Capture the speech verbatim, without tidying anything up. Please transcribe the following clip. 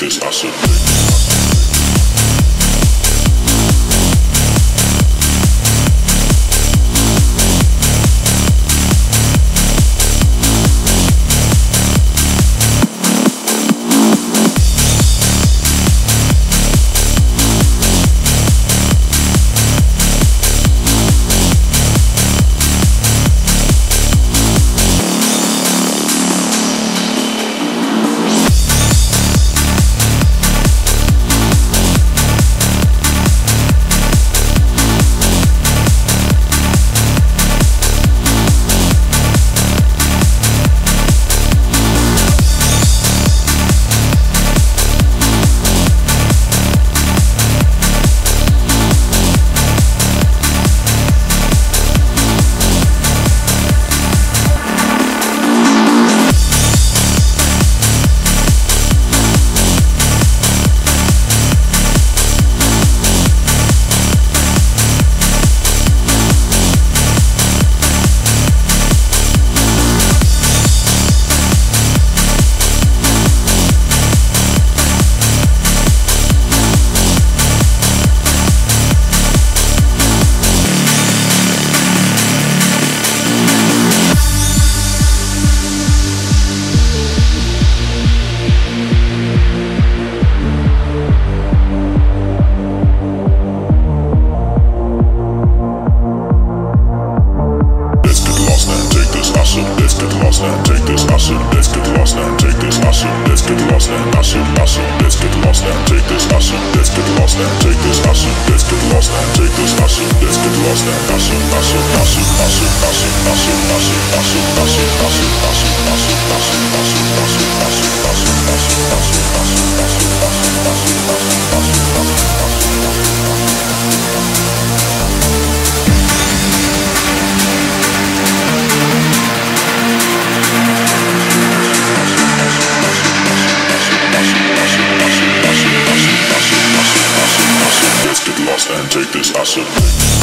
make this awesome. And take this acid.